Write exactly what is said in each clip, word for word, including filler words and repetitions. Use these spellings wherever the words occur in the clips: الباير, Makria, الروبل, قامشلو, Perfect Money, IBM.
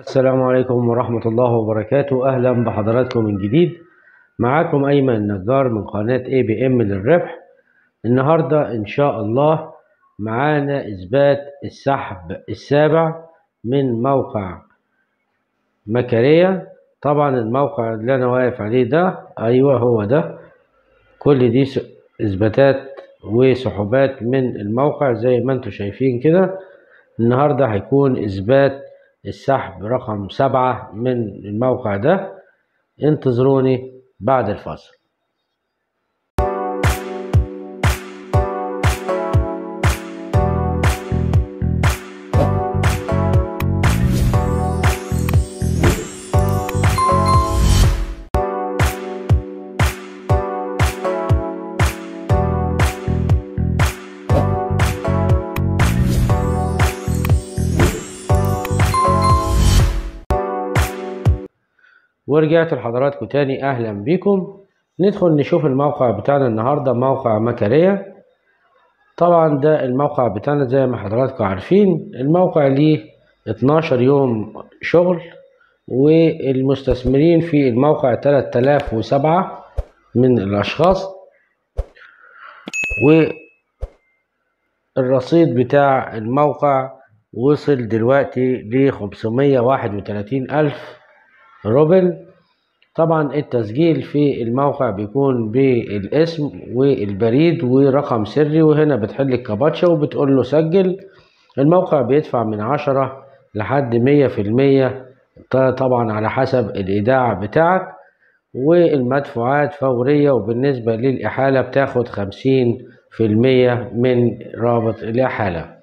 السلام عليكم ورحمة الله وبركاته. أهلا بحضراتكم من جديد. معاكم أيمن النجار من قناة اي بي ام للربح. النهاردة إن شاء الله معانا إثبات السحب السابع من موقع مكرية. طبعا الموقع اللي أنا واقف عليه ده أيوه هو ده، كل دي إثباتات وسحوبات من الموقع زي ما انتم شايفين كده. النهاردة هيكون إثبات السحب رقم سبعة من الموقع ده، انتظروني بعد الفاصل. ورجعت لحضراتكم تاني، اهلا بيكم. ندخل نشوف الموقع بتاعنا النهارده، موقع مكرية. طبعا ده الموقع بتاعنا زي ما حضراتكم عارفين. الموقع ليه اتناشر يوم شغل، والمستثمرين في الموقع تلات آلاف وسبعة من الاشخاص، والرصيد بتاع الموقع وصل دلوقتي ل خمسمية وواحد وتلاتين ألف روبل. طبعا التسجيل في الموقع بيكون بالاسم والبريد ورقم سري، وهنا بتحل الكابتشا وبتقول له سجل. الموقع بيدفع من عشرة لحد مية في المية طبعا على حسب الايداع بتاعك، والمدفوعات فورية، وبالنسبة للاحالة بتاخد خمسين في المية من رابط الاحالة.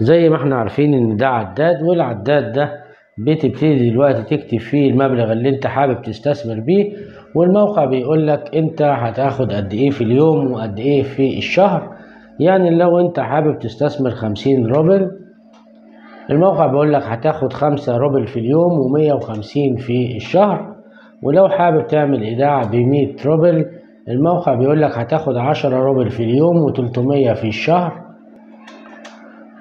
زي ما احنا عارفين ان ده عداد، والعداد ده بتبتدي دلوقتي تكتب فيه المبلغ اللي انت حابب تستثمر بيه، والموقع بيقولك انت هتاخد قد ايه في اليوم وقد ايه في الشهر. يعني لو انت حابب تستثمر خمسين روبل، الموقع بيقولك هتاخد خمسة روبل في اليوم ومية وخمسين في الشهر. ولو حابب تعمل ايداع بمية روبل، الموقع بيقولك هتاخد عشرة روبل في اليوم وتلتمية في الشهر.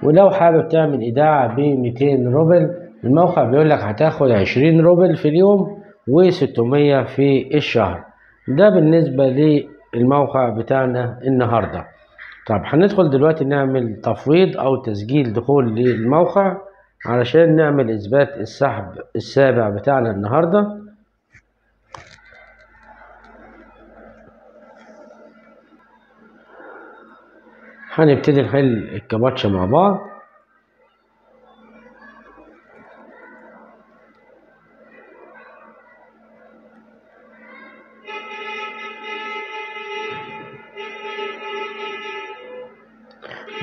ولو حابب تعمل ايداع بميتين روبل، الموقع بيقولك هتاخد عشرين روبل في اليوم وستمية في الشهر. ده بالنسبة للموقع بتاعنا النهاردة. طب هندخل دلوقتي نعمل تفويض او تسجيل دخول للموقع علشان نعمل اثبات السحب السابع بتاعنا النهاردة. هنبتدي نحل الكباتشا مع بعض.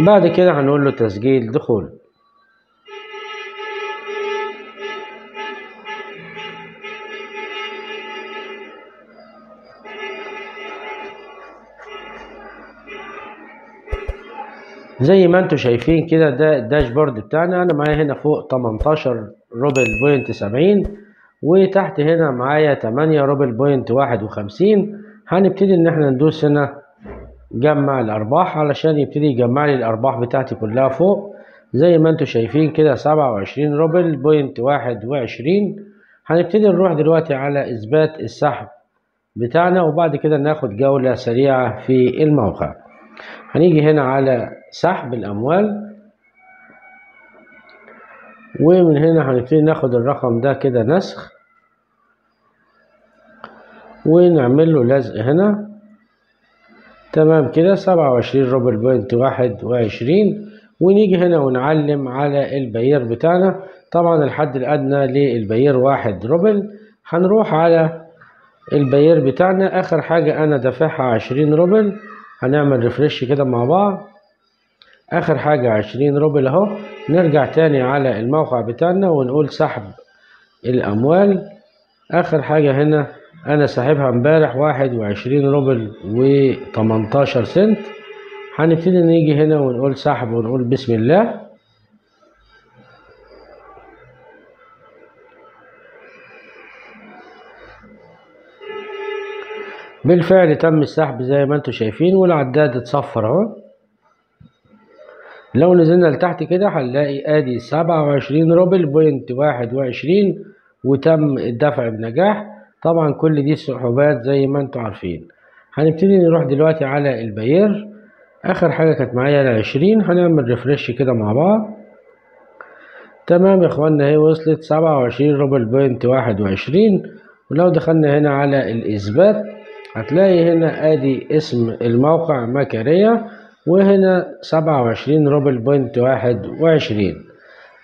بعد كده هنقول له تسجيل دخول. زي ما انتم شايفين كده ده الداشبورد بتاعنا. انا معايا هنا فوق تمنتاشر روبل بوينت سبعين، وتحت هنا معايا تمانية روبل بوينت واحد وخمسين. هنبتدي ان احنا ندوس هنا جمع الارباح علشان يبتدي يجمع لي الارباح بتاعتي كلها فوق. زي ما انتم شايفين كده سبعة وعشرين روبل بوينت واحد وعشرين. هنبتدي نروح دلوقتي على اثبات السحب بتاعنا، وبعد كده ناخد جولة سريعة في الموقع. هنيجي هنا على سحب الاموال، ومن هنا هنبتدي ناخد الرقم ده كده نسخ ونعمل له لزق هنا. تمام كده سبعة وعشرين روبل بوينت واحد وعشرين. ونيجي هنا ونعلم على البيير بتاعنا. طبعا الحد الأدنى للبيير واحد روبل. هنروح على البيير بتاعنا، آخر حاجة أنا دافعها عشرين روبل. هنعمل ريفريش كده مع بعض، آخر حاجة عشرين روبل أهو. نرجع تاني على الموقع بتاعنا ونقول سحب الأموال. آخر حاجة هنا انا ساحبها امبارح واحد وعشرين روبل وتمنتاشر سنت. هنبتدي نيجي هنا ونقول سحب ونقول بسم الله. بالفعل تم السحب زي ما انتم شايفين، والعداد اتصفر اهو. لو نزلنا لتحت كده هنلاقي ادي سبعة وعشرين روبل بوينت واحد وعشرين وتم الدفع بنجاح. طبعا كل دي سحوبات زي ما انتوا عارفين. هنبتدي نروح دلوقتي على الباير. اخر حاجة كانت معايا العشرين، هنعمل ريفرش كده مع بعض. تمام يا اخوانا، هي وصلت سبعة وعشرين روبل بوينت واحد وعشرين. ولو دخلنا هنا على الاثبات هتلاقي هنا ادي اسم الموقع مكاريا، وهنا سبعة وعشرين روبل بوينت واحد وعشرين.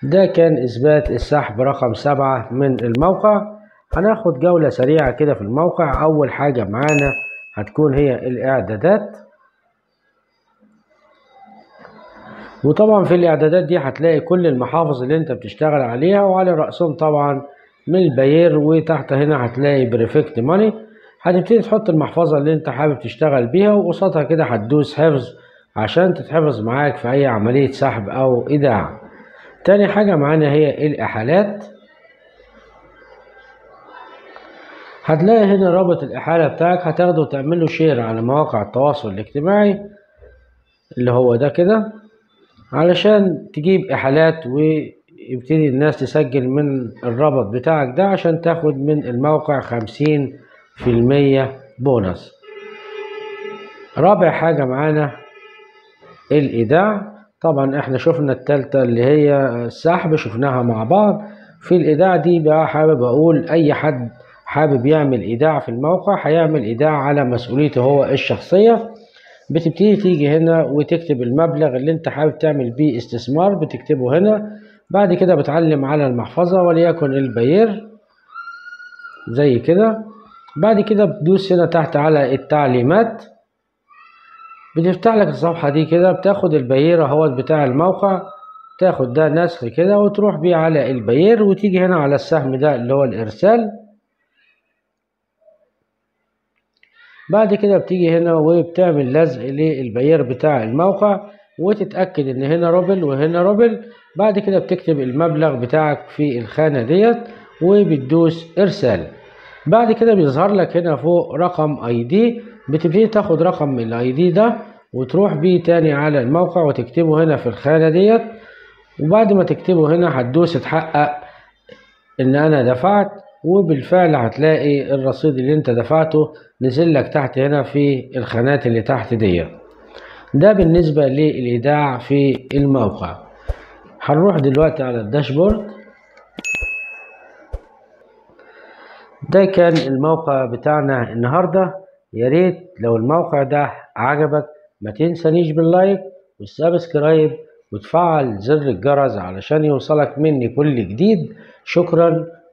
ده كان اثبات السحب رقم سبعة من الموقع. هناخد جولة سريعة كده في الموقع. اول حاجة معانا هتكون هي الاعدادات، وطبعا في الاعدادات دي هتلاقي كل المحافظ اللي انت بتشتغل عليها، وعلى رأسهم طبعا من الباير، وتحت هنا هتلاقي بريفكت ماني. هتبتدي تحط المحفظة اللي انت حابب تشتغل بيها، وقصادها كده هتدوس حفظ عشان تتحفظ معاك في اي عملية سحب او ايداع. تاني حاجة معانا هي الاحالات. هتلاقي هنا رابط الاحالة بتاعك، هتاخده وتعمله شير على مواقع التواصل الاجتماعي اللي هو ده كده، علشان تجيب احالات ويبتدي الناس تسجل من الرابط بتاعك ده عشان تاخد من الموقع خمسين في المية بونص. رابع حاجة معانا الايداع. طبعا احنا شفنا التالتة اللي هي السحب شفناها مع بعض. في الايداع دي بقى حابب اقول اي حد حابب يعمل ايداع في الموقع هيعمل ايداع على مسؤوليته هو الشخصية. بتبتدي تيجي هنا وتكتب المبلغ اللي انت حابب تعمل بيه استثمار، بتكتبه هنا. بعد كده بتعلم على المحفظة وليكن الباير زي كده. بعد كده بتدوس هنا تحت على التعليمات، بتفتح لك الصفحة دي كده. بتاخد الباير اهوت بتاع الموقع، تاخد ده نسخ كده وتروح بيه على الباير، وتيجي هنا على السهم ده اللي هو الارسال. بعد كده بتيجي هنا وبتعمل لزق للباير بتاع الموقع، وتتأكد ان هنا روبل وهنا روبل. بعد كده بتكتب المبلغ بتاعك في الخانة ديت وبتدوس ارسال. بعد كده بيظهر لك هنا فوق رقم اي دي، بتبتدي تاخد رقم الاي دي ده وتروح بيه تاني على الموقع وتكتبه هنا في الخانة ديت. وبعد ما تكتبه هنا هتدوس اتحقق ان انا دفعت، وبالفعل هتلاقي الرصيد اللي انت دفعته نزل لك تحت هنا في الخانات اللي تحت دي. ده بالنسبة للايداع في الموقع. هنروح دلوقتي على الداشبورد. ده كان الموقع بتاعنا النهاردة. ياريت لو الموقع ده عجبك ما تنسانيش باللايك والسبسكرايب وتفعل زر الجرس علشان يوصلك مني كل جديد. شكرا